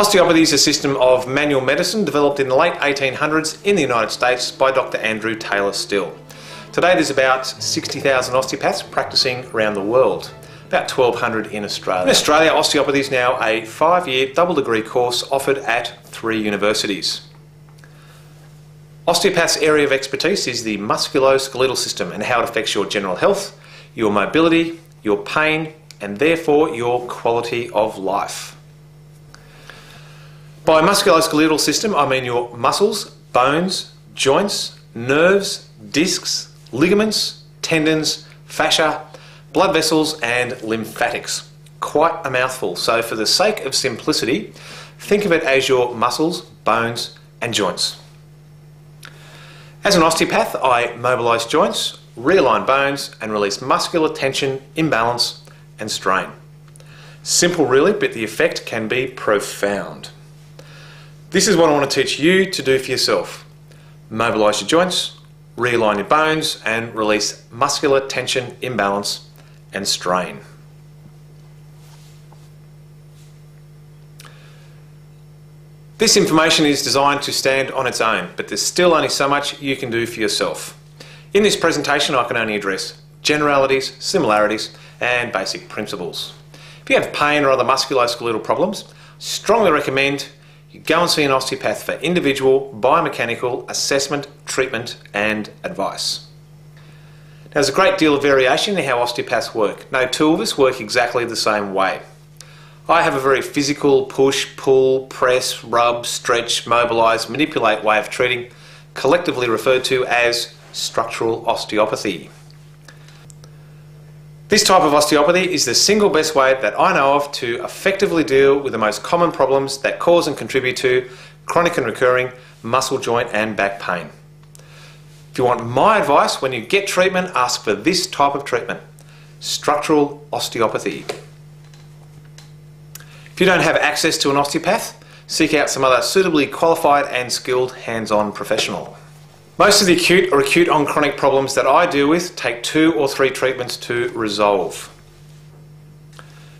Osteopathy is a system of manual medicine developed in the late 1800s in the United States by Dr Andrew Taylor Still. Today there's about 60,000 osteopaths practicing around the world, about 1,200 in Australia. In Australia, osteopathy is now a 5-year double degree course offered at 3 universities. Osteopath's area of expertise is the musculo-skeletal system and how it affects your general health, your mobility, your pain, and therefore your quality of life. By musculoskeletal system, I mean your muscles, bones, joints, nerves, discs, ligaments, tendons, fascia, blood vessels, and lymphatics. Quite a mouthful, so for the sake of simplicity, think of it as your muscles, bones, and joints. As an osteopath, I mobilise joints, realign bones, and release muscular tension, imbalance, and strain. Simple really, but the effect can be profound. This is what I want to teach you to do for yourself. Mobilise your joints, realign your bones, and release muscular tension, imbalance, and strain. This information is designed to stand on its own, but there's still only so much you can do for yourself. In this presentation, I can only address generalities, similarities, and basic principles. If you have pain or other musculoskeletal problems, I strongly recommend you go and see an osteopath for individual biomechanical assessment, treatment, and advice. Now, there's a great deal of variation in how osteopaths work. No two of us work exactly the same way. I have a very physical push, pull, press, rub, stretch, mobilise, manipulate way of treating, collectively referred to as structural osteopathy. This type of osteopathy is the single best way that I know of to effectively deal with the most common problems that cause and contribute to chronic and recurring muscle, joint, and back pain. If you want my advice, when you get treatment, ask for this type of treatment: structural osteopathy. If you don't have access to an osteopath, seek out some other suitably qualified and skilled hands-on professional. Most of the acute or acute on chronic problems that I deal with take 2 or 3 treatments to resolve.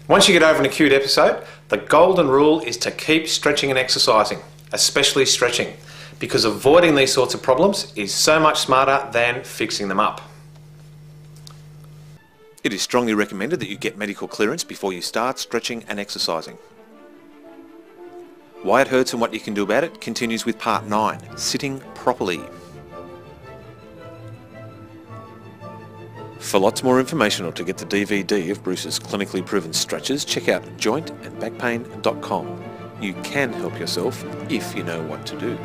Once you get over an acute episode, the golden rule is to keep stretching and exercising, especially stretching, because avoiding these sorts of problems is so much smarter than fixing them up. It is strongly recommended that you get medical clearance before you start stretching and exercising. Why it hurts and what you can do about it continues with part 9, sitting properly. For lots more information or to get the DVD of Bruce's clinically proven stretches, check out jointandbackpain.com. You can help yourself if you know what to do.